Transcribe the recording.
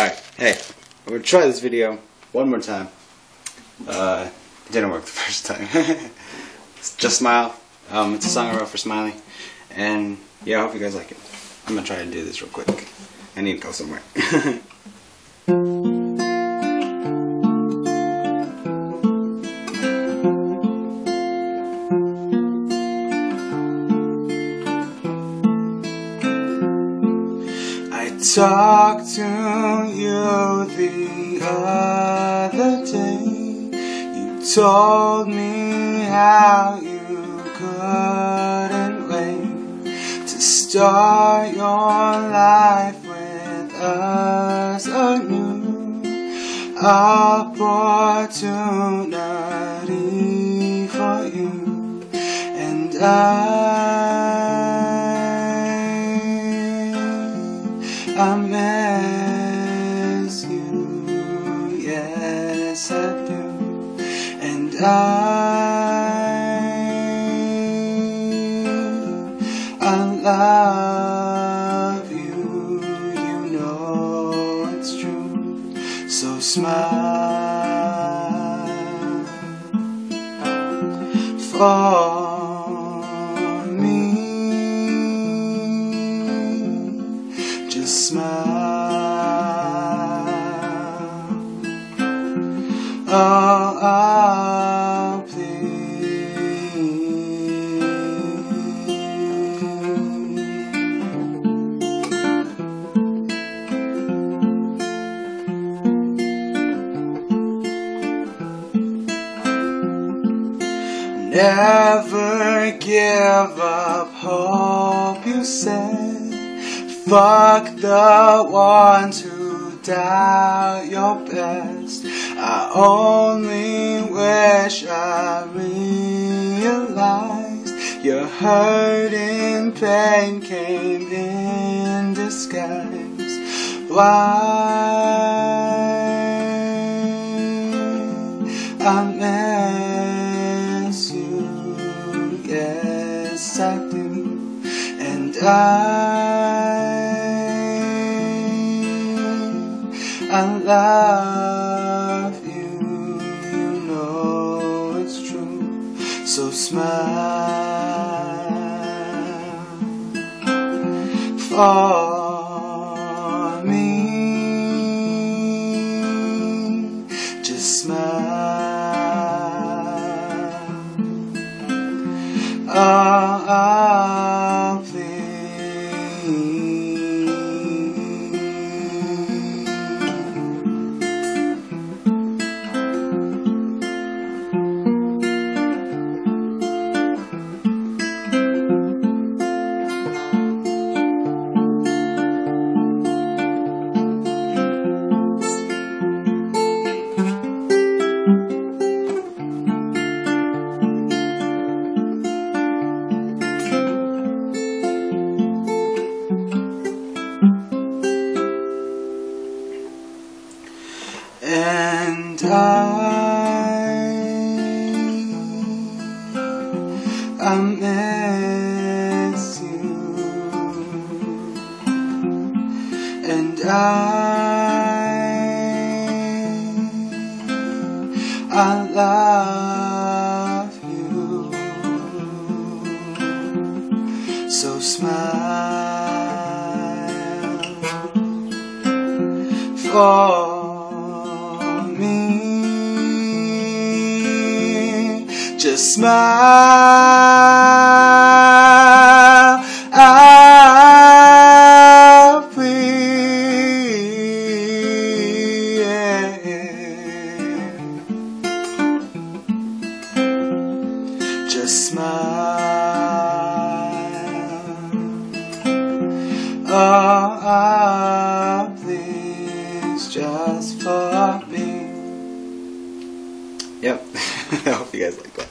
Alright, hey, I'm going to try this video one more time. It didn't work the first time. Just Smile. It's a song I wrote for Smiley. And yeah, I hope you guys like it. I'm going to try and do this real quick. I need to go somewhere. Talked to you the other day. You told me how you couldn't wait to start your life with us anew. Opportunity for you and I miss you, yes I do, and I love you, you know it's true, so smile for me. Just smile. Oh, please. Never give up hope, you said. Fuck the ones who doubt your best. I only wish I realized your hurt and pain came in disguise. Why I miss you, yes I do, and I love you, you know it's true, so smile for me, just smile, oh please. And I miss you, and I love you, so smile for me. Just smile, oh please. Yeah. Just smile, oh please, just for me. Yep, I hope you guys like that.